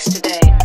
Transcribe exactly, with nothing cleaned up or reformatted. Today.